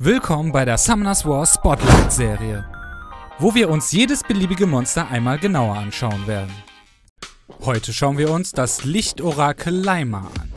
Willkommen bei der Summoner's War Spotlight Serie, wo wir uns jedes beliebige Monster einmal genauer anschauen werden. Heute schauen wir uns das Lichtorakel Laima an.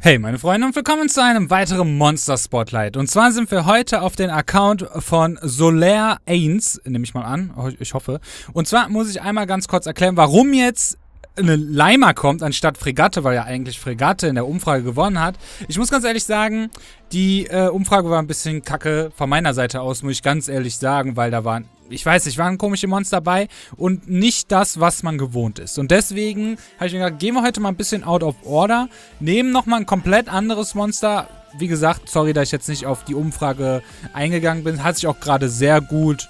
Hey meine Freunde und willkommen zu einem weiteren Monster Spotlight. Und zwar sind wir heute auf den Account von Solaire Ains, nehme ich mal an, ich hoffe. Und zwar muss ich einmal ganz kurz erklären, warum jetzt eine Laima kommt anstatt Fregatte, weil ja eigentlich Fregatte in der Umfrage gewonnen hat. Ich muss ganz ehrlich sagen, die Umfrage war ein bisschen kacke von meiner Seite aus, muss ich ganz ehrlich sagen, weil da waren, ich weiß nicht, waren komische Monster bei und nicht das, was man gewohnt ist. Und deswegen habe ich mir gedacht, gehen wir heute mal ein bisschen out of order, nehmen nochmal ein komplett anderes Monster. Wie gesagt, sorry, dass ich jetzt nicht auf die Umfrage eingegangen bin, hat sich auch gerade sehr gut,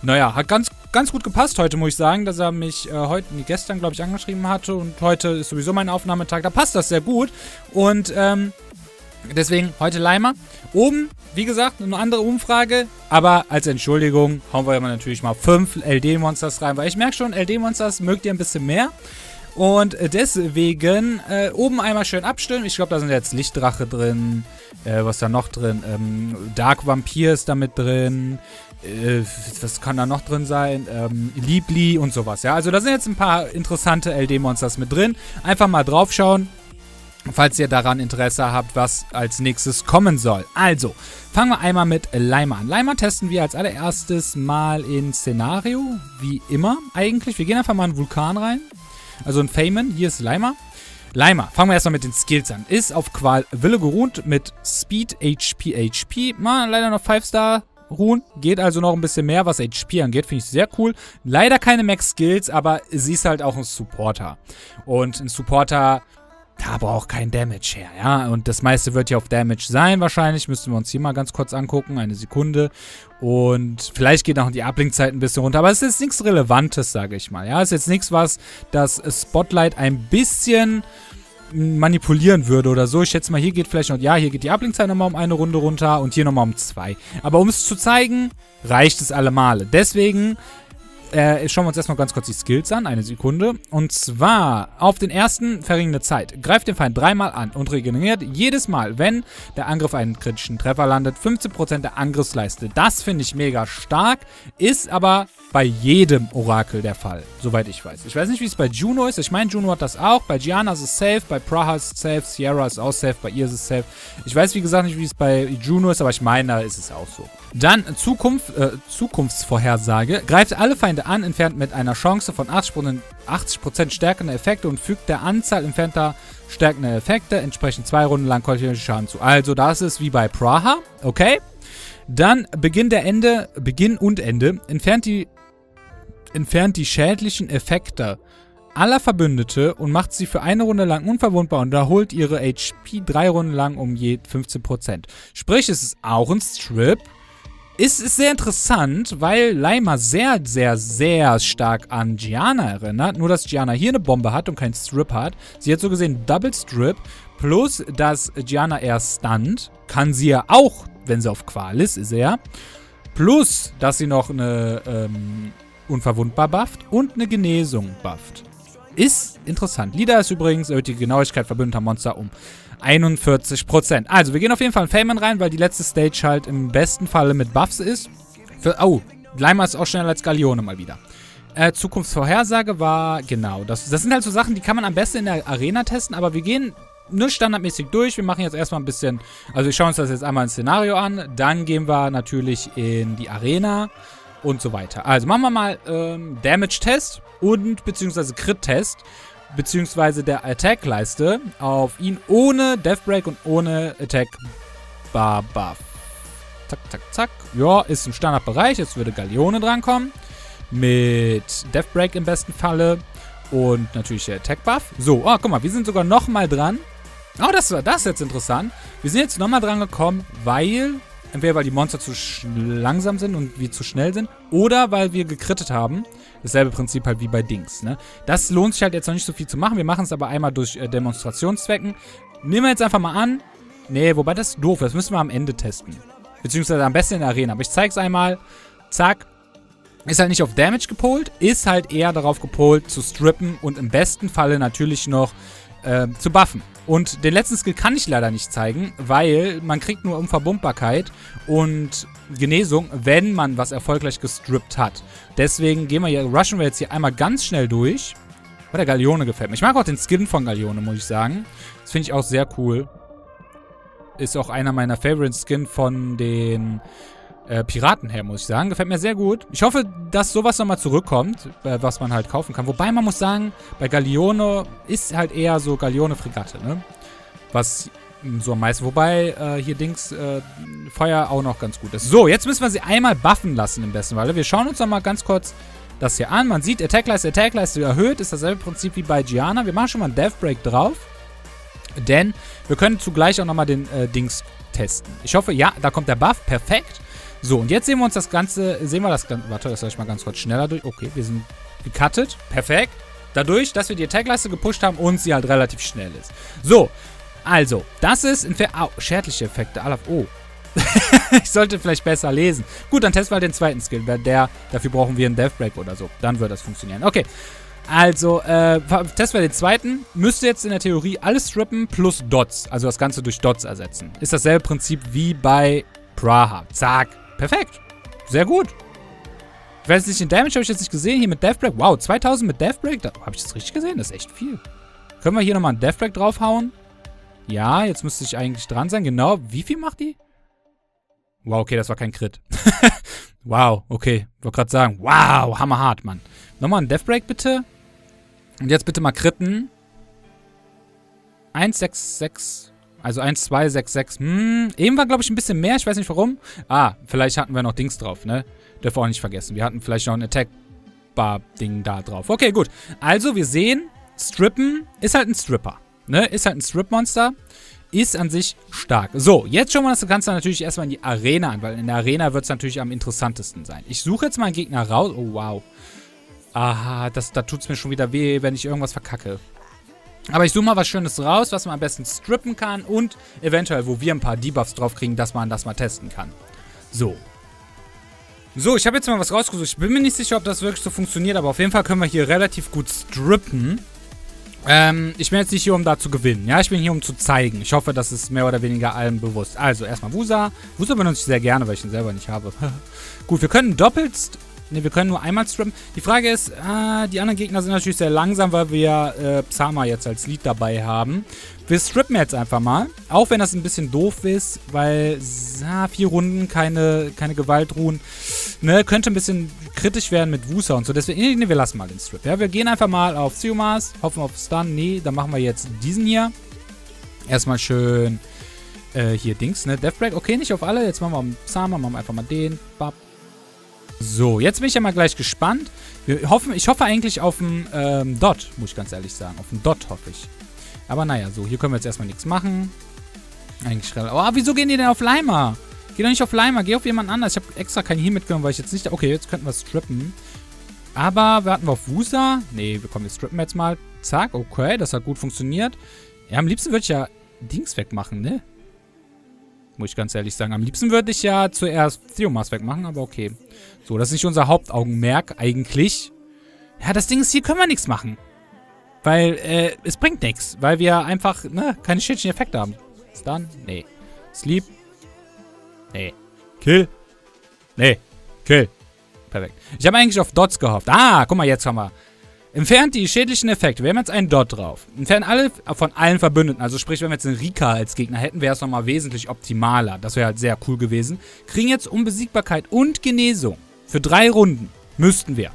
naja, hat ganz gut gepasst heute, muss ich sagen, dass er mich gestern, glaube ich, angeschrieben hatte und heute ist sowieso mein Aufnahmetag, da passt das sehr gut und deswegen heute Laima. Oben, wie gesagt, eine andere Umfrage, aber als Entschuldigung hauen wir natürlich mal 5 LD-Monsters rein, weil ich merke schon, LD-Monsters mögt ihr ein bisschen mehr und deswegen oben einmal schön abstimmen. Ich glaube, da sind jetzt Lichtdrache drin, was ist da noch drin, Dark Vampir ist da mit drin. Was kann da noch drin sein? Liebli und sowas, ja. Also da sind jetzt ein paar interessante LD-Monsters mit drin. Einfach mal drauf schauen, falls ihr daran Interesse habt, was als nächstes kommen soll. Also, fangen wir einmal mit Laima an. Laima testen wir als allererstes mal in Szenario, wie immer eigentlich. Wir gehen einfach mal in Vulkan rein, also in Famen. Hier ist Laima. Laima, fangen wir erstmal mit den Skills an. Ist auf Qual Wille geruht mit Speed, HP, HP. Mal leider noch 5-Star. Ruhen, geht also noch ein bisschen mehr, was HP angeht, finde ich sehr cool. Leider keine Max-Skills, aber sie ist halt auch ein Supporter. Und ein Supporter, da braucht kein Damage her, ja. Und das meiste wird hier auf Damage sein wahrscheinlich. Müssten wir uns hier mal ganz kurz angucken, eine Sekunde. Und vielleicht geht auch die Uplink-Zeit ein bisschen runter, aber es ist nichts Relevantes, sage ich mal. Ja, es ist jetzt nichts, was das Spotlight ein bisschen manipulieren würde oder so. Ich schätze mal, hier geht vielleicht noch, ja, hier geht die Uplink-Zeit nochmal um eine Runde runter und hier nochmal um 2. Aber um es zu zeigen, reicht es alle Male. Deswegen schauen wir uns erstmal ganz kurz die Skills an. Eine Sekunde. Und zwar auf den ersten verringerte Zeit. Greift den Feind 3-mal an und regeneriert jedes Mal, wenn der Angriff einen kritischen Treffer landet, 15% der Angriffsleiste. Das finde ich mega stark. Ist aber bei jedem Orakel der Fall, soweit ich weiß. Ich weiß nicht, wie es bei Juno ist. Ich meine, Juno hat das auch. Bei Gianna ist es safe, bei Praha ist es safe, Sierra ist auch safe, bei ihr ist es safe. Ich weiß, wie gesagt, nicht, wie es bei Juno ist, aber ich meine, da ist es auch so. Dann Zukunftsvorhersage. Greift alle Feinde an, entfernt mit einer Chance von 80% stärkende Effekte und fügt der Anzahl entfernter stärkende Effekte entsprechend 2 Runden lang kontinuierlichen Schaden zu. Also, das ist wie bei Praha, okay? Dann Beginn und Ende. Entfernt die schädlichen Effekte aller Verbündete und macht sie für eine Runde lang unverwundbar und erholt ihre HP 3 Runden lang um je 15%. Sprich, es ist auch ein Strip. Ist sehr interessant, weil Laima sehr, sehr, sehr stark an Gianna erinnert. Nur, dass Gianna hier eine Bombe hat und kein Strip hat. Sie hat so gesehen Double Strip. Plus, dass Gianna eher stunt. Kann sie ja auch, wenn sie auf Qual ist sie ja. Plus, dass sie noch eine unverwundbar bufft und eine Genesung bufft. Ist interessant. Lieder ist übrigens, erhöht die Genauigkeit verbündeter Monster um 41%. Also, wir gehen auf jeden Fall in Famen rein, weil die letzte Stage halt im besten Falle mit Buffs ist. Laima ist auch schneller als Galleon mal wieder. Zukunftsvorhersage war, genau, das sind halt so Sachen, die kann man am besten in der Arena testen, aber wir gehen nur standardmäßig durch. Wir machen jetzt erstmal ein bisschen, also wir schauen uns das jetzt einmal ein Szenario an, dann gehen wir natürlich in die Arena und so weiter. Also, machen wir mal Damage-Test und beziehungsweise Crit-Test. Beziehungsweise der Attack-Leiste auf ihn ohne Deathbreak und ohne Attack-Bar-Buff. Zack, zack, zack. Ja, ist im Standardbereich. Jetzt würde Galleone drankommen. Mit Deathbreak im besten Falle. Und natürlich der Attack-Buff. So, oh, guck mal, wir sind sogar nochmal dran. Oh, das ist jetzt interessant. Wir sind jetzt nochmal dran gekommen, weil entweder weil die Monster zu langsam sind und wir zu schnell sind, oder weil wir gekrittet haben. Dasselbe Prinzip halt wie bei Dings, ne? Das lohnt sich halt jetzt noch nicht so viel zu machen. Wir machen es aber einmal durch Demonstrationszwecken. Nehmen wir jetzt einfach mal an. Nee, wobei das ist doof. Das müssen wir am Ende testen. Beziehungsweise am besten in der Arena. Aber ich zeige es einmal. Zack. Ist halt nicht auf Damage gepolt. Ist halt eher darauf gepolt zu strippen und im besten Falle natürlich noch zu buffen. Und den letzten Skill kann ich leider nicht zeigen, weil man kriegt nur Unverbummbarkeit und Genesung, wenn man was erfolgreich gestrippt hat. Deswegen gehen wir hier, rushen wir jetzt hier einmal ganz schnell durch. Oh, der Galleone gefällt mir. Ich mag auch den Skin von Galleone, muss ich sagen. Das finde ich auch sehr cool. Ist auch einer meiner Favorite Skin von den Piraten her, muss ich sagen. Gefällt mir sehr gut. Ich hoffe, dass sowas nochmal zurückkommt, was man halt kaufen kann. Wobei man muss sagen, bei Galleone ist halt eher so Galleone-Fregatte, ne? Was so am meisten. Wobei hier Dings Feuer auch noch ganz gut ist. So, jetzt müssen wir sie einmal buffen lassen im besten Falle. Wir schauen uns nochmal ganz kurz das hier an. Man sieht, Attack-Leiste erhöht. Ist dasselbe Prinzip wie bei Gianna. Wir machen schon mal einen Death-Break drauf. Denn wir können zugleich auch nochmal den Dings testen. Ich hoffe, ja, da kommt der Buff. Perfekt. So, und jetzt sehen wir uns das Ganze, warte, das soll ich mal ganz kurz schneller durch. Okay, wir sind gecuttet. Perfekt. Dadurch, dass wir die Attack-Leiste gepusht haben und sie halt relativ schnell ist. So, also, das ist schädliche Effekte. Oh. Ich sollte vielleicht besser lesen. Gut, dann testen wir halt den zweiten Skill. Dafür brauchen wir einen Deathbreak oder so. Dann wird das funktionieren. Okay. Also, testen wir den zweiten. Müsste jetzt in der Theorie alles strippen plus Dots. Also das Ganze durch Dots ersetzen. Ist dasselbe Prinzip wie bei Praha. Zack. Perfekt. Sehr gut. Ich weiß nicht, den Damage habe ich jetzt nicht gesehen. Hier mit Deathbreak. Wow, 2000 mit Deathbreak. Habe ich das richtig gesehen? Das ist echt viel. Können wir hier nochmal einen Deathbreak draufhauen? Ja, jetzt müsste ich eigentlich dran sein. Genau. Wie viel macht die? Wow, okay, das war kein Crit. Wow, okay. Ich wollte gerade sagen. Wow, hammerhart, Mann. Nochmal einen Deathbreak bitte. Und jetzt bitte mal critten. 1, 6, 6. Also 1, 2, 6, 6. Eben war, glaube ich, ein bisschen mehr. Ich weiß nicht warum. Ah, vielleicht hatten wir noch Dings drauf, ne? Dürfen wir auch nicht vergessen. Wir hatten vielleicht noch ein Attack-Bar-Ding da drauf. Okay, gut. Also, wir sehen, Strippen ist halt ein Stripper. Ne? Ist halt ein Strip-Monster. Ist an sich stark. So, jetzt schauen wir das Ganze natürlich erstmal in die Arena an, weil in der Arena wird es natürlich am interessantesten sein. Ich suche jetzt mal einen Gegner raus. Oh, wow. Aha, da tut es mir schon wieder weh, wenn ich irgendwas verkacke. Aber ich suche mal was Schönes raus, was man am besten strippen kann und eventuell, wo wir ein paar Debuffs drauf kriegen, dass man das mal testen kann. So. So, ich habe jetzt mal was rausgesucht. Ich bin mir nicht sicher, ob das wirklich so funktioniert, aber auf jeden Fall können wir hier relativ gut strippen. Ich bin jetzt nicht hier, um da zu gewinnen. Ja, ich bin hier, um zu zeigen. Ich hoffe, das ist mehr oder weniger allen bewusst. Also, erstmal Woosa. Woosa benutze ich sehr gerne, weil ich ihn selber nicht habe. Gut, wir können wir können nur einmal strippen. Die Frage ist, die anderen Gegner sind natürlich sehr langsam, weil wir Psama jetzt als Lead dabei haben. Wir strippen jetzt einfach mal. Auch wenn das ein bisschen doof ist, weil 4 Runden keine Gewalt ruhen. Ne, könnte ein bisschen kritisch werden mit Woosa und so. Deswegen, wir lassen mal den Strip. Ja, wir gehen einfach mal auf Ciumars, hoffen auf Stun. Nee, dann machen wir jetzt diesen hier. Erstmal schön hier Dings, ne? Deathbreak. Okay, nicht auf alle. Jetzt machen wir Psama, machen wir einfach mal den. Bap. So, jetzt bin ich ja mal gleich gespannt. Ich hoffe eigentlich auf einen Dot, muss ich ganz ehrlich sagen. Auf einen Dot hoffe ich. Aber naja, so, hier können wir jetzt erstmal nichts machen. Eigentlich schnell. Oh, wieso gehen die denn auf Laima? Geh doch nicht auf Laima, geh auf jemanden anders. Ich habe extra keinen hier mitgenommen, weil ich jetzt nicht... Okay, jetzt könnten wir strippen. Aber warten wir auf Woosa. Nee, wir strippen jetzt mal. Zack, okay, das hat gut funktioniert. Ja, am liebsten würde ich ja Dings wegmachen, ne? Muss ich ganz ehrlich sagen. Am liebsten würde ich ja zuerst Theomars wegmachen, aber okay. So, das ist nicht unser Hauptaugenmerk eigentlich. Ja, das Ding ist, hier können wir nichts machen. Weil, es bringt nichts. Weil wir einfach, ne, keine schädlichen Effekte haben. Stun? Nee. Sleep? Nee. Kill? Nee. Kill. Perfekt. Ich habe eigentlich auf Dots gehofft. Ah, guck mal, jetzt haben wir. Entfernt die schädlichen Effekte. Wir haben jetzt einen Dot drauf. Entfernt alle von allen Verbündeten. Also sprich, wenn wir jetzt einen Rika als Gegner hätten, wäre es nochmal wesentlich optimaler. Das wäre halt sehr cool gewesen. Kriegen jetzt Unbesiegbarkeit und Genesung. Für 3 Runden. Müssten wir.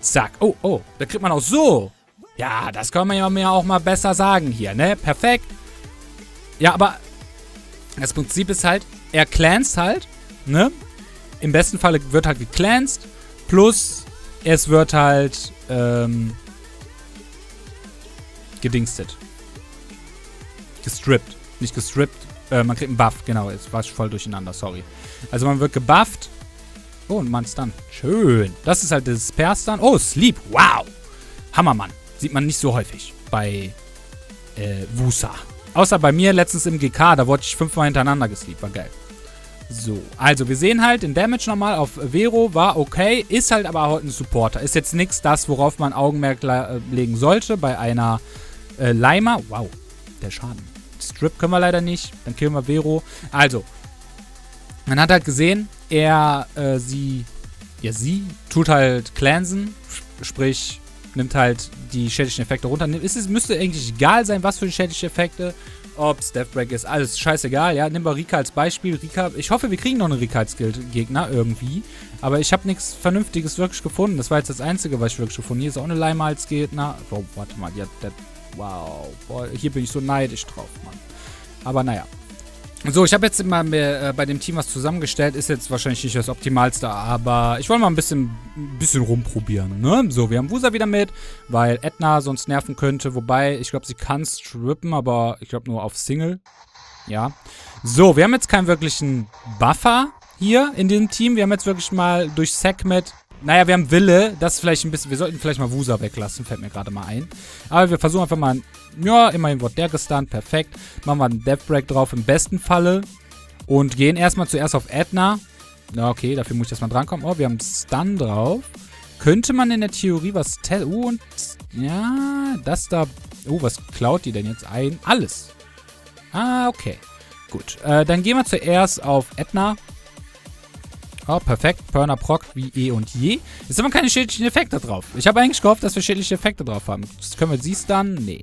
Zack. Oh, oh. Da kriegt man auch so. Ja, das kann man ja mir auch mal besser sagen hier, ne? Perfekt. Ja, aber das Prinzip ist halt, er clanst halt, ne? Im besten Falle wird halt geclanst. Plus, es wird halt... gedingstet. Gestrippt. Nicht gestrippt. Man kriegt einen Buff. Genau, jetzt war ich voll durcheinander. Sorry. Also man wird gebufft. Oh, und man stun. Schön. Das ist halt das Per-Stun. Oh, Sleep. Wow. Hammermann. Sieht man nicht so häufig bei Woosa. Außer bei mir letztens im GK. Da wurde ich 5-mal hintereinander gesleept. War geil. So, also wir sehen halt den Damage nochmal auf Vero, war okay, ist halt aber heute ein Supporter. Ist jetzt nichts das, worauf man Augenmerk legen sollte bei einer Laima. Wow, der Schaden. Strip können wir leider nicht. Dann killen wir Vero. Also, man hat halt gesehen, sie tut halt Cleansen. Sprich, nimmt halt die schädlichen Effekte runter. Es müsste eigentlich egal sein, was für schädliche Effekte. Ob es Deathbreak ist, alles scheißegal, ja. Nehmen wir Rika als Beispiel. Rika, ich hoffe, wir kriegen noch einen Rika als Gegner irgendwie. Aber ich habe nichts Vernünftiges wirklich gefunden. Das war jetzt das Einzige, was ich wirklich gefunden habe. Hier ist auch eine Laima als Gegner. Oh, warte mal. Ja, wow. Boah, hier bin ich so neidisch drauf, Mann. Aber naja. So, ich habe jetzt mal bei dem Team was zusammengestellt. Ist jetzt wahrscheinlich nicht das Optimalste, aber ich wollte mal ein bisschen rumprobieren, ne? So, wir haben Woosa wieder mit, weil Edna sonst nerven könnte. Wobei, ich glaube, sie kann strippen, aber ich glaube nur auf Single. Ja. So, wir haben jetzt keinen wirklichen Buffer hier in dem Team. Wir haben jetzt wirklich mal durch Segment... Naja, wir haben Wille, das ist vielleicht ein bisschen... Wir sollten vielleicht mal Woosa weglassen, fällt mir gerade mal ein. Aber wir versuchen einfach mal... Ja, immerhin wird der gestunt, perfekt. Machen wir einen Deathbreak drauf, im besten Falle. Und gehen erstmal zuerst auf Edna. Na, okay, dafür muss ich erstmal drankommen. Oh, wir haben Stun drauf. Könnte man in der Theorie was... und... Ja, das da... Oh, was klaut die denn jetzt ein? Alles. Ah, okay. Gut, dann gehen wir zuerst auf Edna. Oh, perfekt. Perna proc wie eh und je. Jetzt haben wir keine schädlichen Effekte drauf. Ich habe eigentlich gehofft, dass wir schädliche Effekte drauf haben. Das können wir sie stunnen? Nee.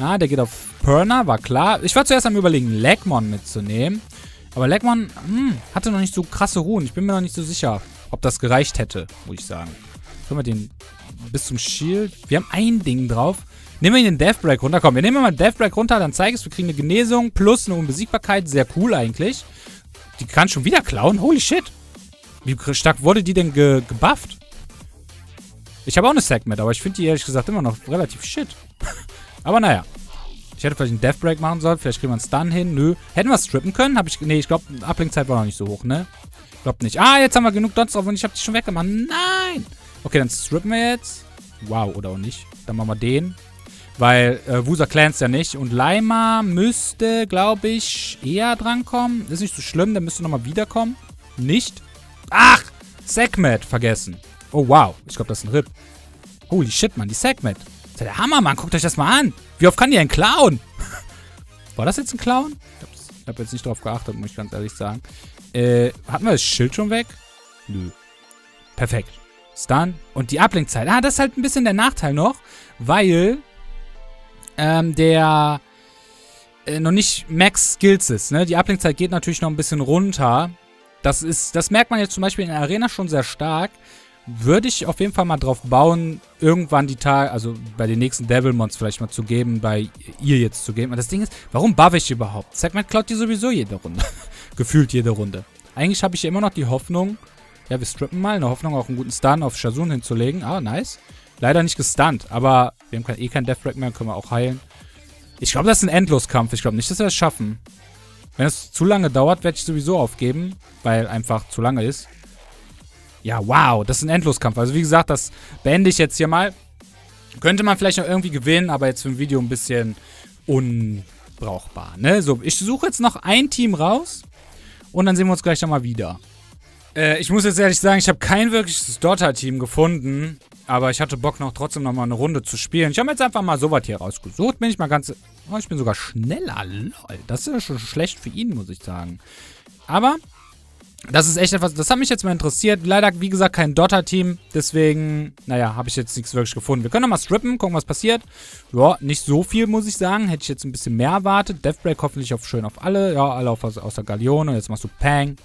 Ah, der geht auf Perna, war klar. Ich war zuerst am Überlegen, Legmon mitzunehmen. Aber Legmon hatte noch nicht so krasse Ruhen. Ich bin mir noch nicht so sicher, ob das gereicht hätte, muss ich sagen. Können wir den bis zum Shield? Wir haben ein Ding drauf. Nehmen wir ihn den Deathbreak runter. Komm, wir nehmen mal den Deathbreak runter, dann zeige ich es. Wir kriegen eine Genesung plus eine Unbesiegbarkeit. Sehr cool eigentlich. Die kann schon wieder klauen. Holy shit. Wie stark wurde die denn gebufft? Ich habe auch eine Segment, aber ich finde die ehrlich gesagt immer noch relativ shit. Aber naja. Ich hätte vielleicht einen Deathbreak machen sollen. Vielleicht kriegen wir einen Stun hin. Nö. Hätten wir strippen können? Nee, ich glaube, Ablenkzeit war noch nicht so hoch, ne? Ich glaube nicht. Ah, jetzt haben wir genug Dots drauf und ich habe die schon weggemacht. Nein! Okay, dann strippen wir jetzt. Wow, oder auch nicht. Dann machen wir den. Weil Woosa clanst ja nicht. Und Laima müsste, glaube ich, eher drankommen. Ist nicht so schlimm, der müsste nochmal wiederkommen. Nicht. Ach, Segment vergessen. Oh, wow. Ich glaube, das ist ein Rip. Holy shit, Mann, die Segment. Das ist ja der Hammer, Mann. Guckt euch das mal an. Wie oft kann die ein Clown? War das jetzt ein Clown? Ich habe jetzt nicht drauf geachtet, muss ich ganz ehrlich sagen. Hatten wir das Schild schon weg? Nö. Perfekt. Stun. Und die Ablenkzeit. Ah, das ist halt ein bisschen der Nachteil noch, weil der noch nicht Max Skills ist, ne? Die Ablenkzeit geht natürlich noch ein bisschen runter. Das merkt man jetzt zum Beispiel in der Arena schon sehr stark. Würde ich auf jeden Fall mal drauf bauen, irgendwann die Tage, also bei den nächsten Devilmons vielleicht mal zu geben, bei ihr jetzt zu geben. Aber das Ding ist, warum buffe ich überhaupt? Segment klaut die sowieso jede Runde. Gefühlt jede Runde. Eigentlich habe ich ja immer noch die Hoffnung, ja, wir strippen mal, eine Hoffnung auch einen guten Stun auf Shazun hinzulegen. Ah, nice. Leider nicht gestunt, aber wir haben keinen Deathbreak mehr, können wir auch heilen. Ich glaube, das ist ein Endloskampf. Ich glaube nicht, dass wir das schaffen. Wenn es zu lange dauert, werde ich sowieso aufgeben, weil einfach zu lange ist. Ja, wow, das ist ein Endloskampf. Also wie gesagt, das beende ich jetzt hier mal. Könnte man vielleicht noch irgendwie gewinnen, aber jetzt für ein Video ein bisschen unbrauchbar, ne? So, ich suche jetzt noch ein Team raus und dann sehen wir uns gleich nochmal wieder. Ich muss jetzt ehrlich sagen, ich habe kein wirkliches Dota-Team gefunden, aber ich hatte Bock trotzdem nochmal eine Runde zu spielen. Ich habe jetzt einfach mal sowas hier rausgesucht, bin ich mal ganz... Oh, ich bin sogar schneller, lol. Das ist ja schon schlecht für ihn, muss ich sagen. Aber das ist echt etwas, das hat mich jetzt mal interessiert. Leider, wie gesagt, kein Dota-Team. Deswegen, naja, habe ich jetzt nichts wirklich gefunden. Wir können nochmal strippen, gucken, was passiert. Ja, nicht so viel, muss ich sagen. Hätte ich jetzt ein bisschen mehr erwartet. Deathbreak hoffentlich schön auf alle. Ja, alle außer Galleon. Und jetzt machst du Pang.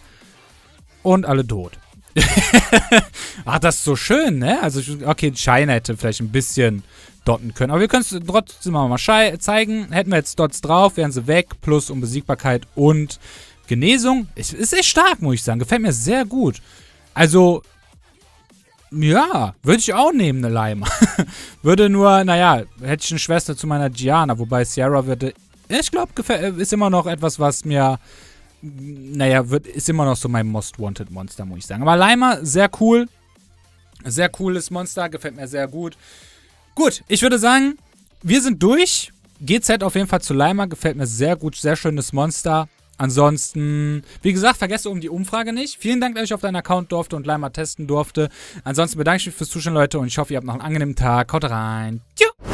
Und alle tot. Ach, das ist so schön, ne? Also, okay, China hätte vielleicht ein bisschen dotten können. Aber wir können es trotzdem mal zeigen. Hätten wir jetzt Dots drauf, wären sie weg. Plus Unbesiegbarkeit und Genesung. Ist echt stark, muss ich sagen. Gefällt mir sehr gut. Also, ja, würde ich auch nehmen, eine Leim. Würde nur, naja, hätte ich eine Schwester zu meiner Gianna. Wobei Sierra würde, ich glaube, ist immer noch etwas, was mir... Naja, ist immer noch so mein Most Wanted Monster, muss ich sagen. Aber Laima, sehr cool. Sehr cooles Monster, gefällt mir sehr gut. Gut, ich würde sagen, wir sind durch. GZ auf jeden Fall zu Laima, gefällt mir sehr gut. Sehr schönes Monster. Ansonsten, wie gesagt, vergesst um die Umfrage nicht. Vielen Dank, dass ich auf deinen Account durfte und Laima testen durfte. Ansonsten bedanke ich mich fürs Zuschauen, Leute. Und ich hoffe, ihr habt noch einen angenehmen Tag. Haut rein. Tschüss.